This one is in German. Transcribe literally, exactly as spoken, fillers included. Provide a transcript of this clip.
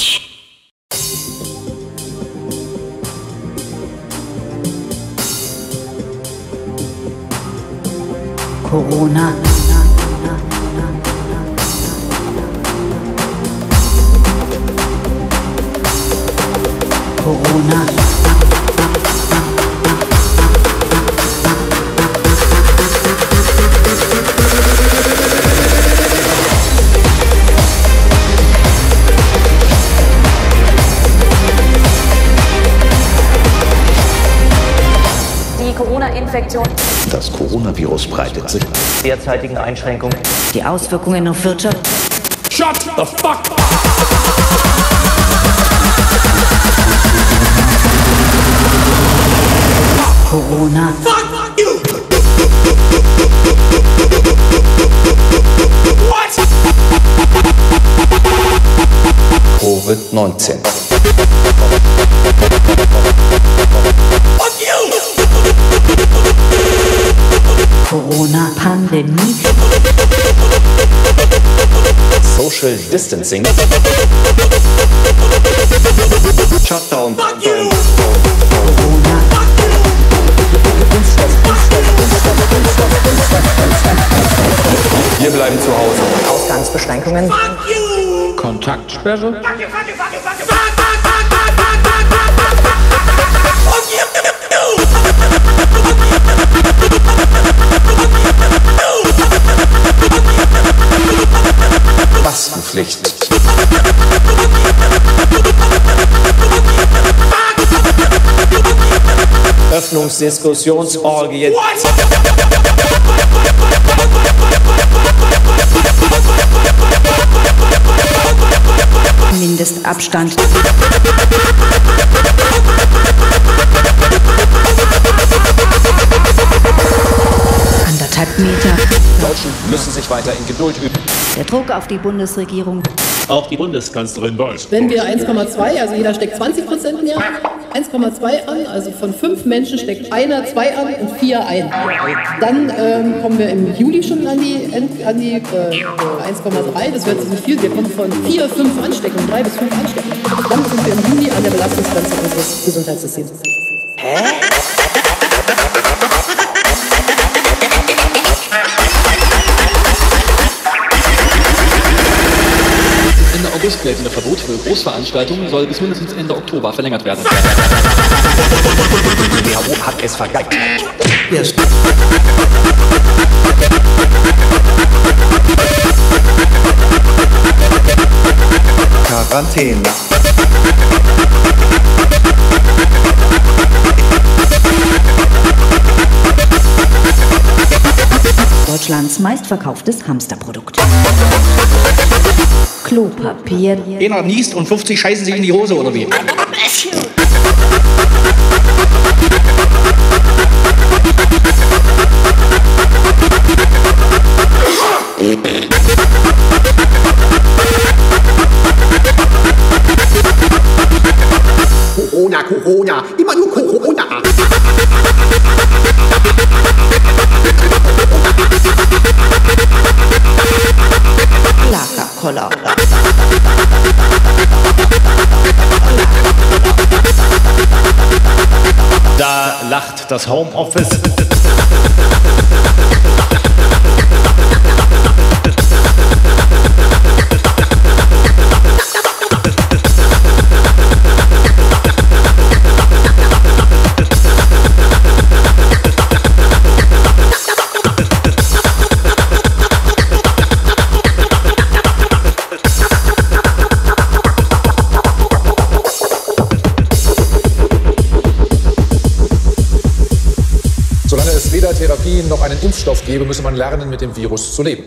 Quatsch. Corona. Corona. Die Corona-Infektion. Das Coronavirus breitet sich. Derzeitigen Einschränkungen. Die Auswirkungen auf Wirtschaft. Shut the fuck up! Corona. Fuck you! What? Covid neunzehn. Fuck you! Corona-Pandemie. Social Distancing. Shutdown. Fuck you! Wir bleiben zu Hause. Ausgangsbeschränkungen. Fuck you! Kontaktsperre. Fuck you, fuck you, fuck you, fuck you, fuck you! Maskenpflicht. Öffnungsdiskussionsorgien. Mindestabstand. Anderthalb Meter. Deutschen müssen sich weiter in Geduld üben. Der Druck auf die Bundesregierung. Auch die Bundeskanzlerin weiß. Wenn wir eins Komma zwei, also jeder steckt zwanzig Prozent mehr, eins Komma zwei an, also von fünf Menschen steckt einer zwei an und vier ein. Dann ähm, kommen wir im Juli schon an die, an die äh, eins Komma drei, das wird also nicht viel, wir kommen von vier, fünf Ansteckungen, drei bis fünf Ansteckungen. Dann sind wir im Juni an der Belastungsgrenze unseres Gesundheitssystems. Hä? Das geltende Verbot für Großveranstaltungen soll bis mindestens Ende Oktober verlängert werden. Die W H O hat es vergeigt. Yes. Quarantäne. Deutschlands meistverkauftes Hamsterprodukt. Klopapier. Einer niest und fünfzig scheißen sich in die Hose, oder wie? Corona, Corona, immer nur Corona. Lagerkoller. Da lacht das Homeoffice. Solange es weder Therapien noch einen Impfstoff gäbe, müsse man lernen, mit dem Virus zu leben.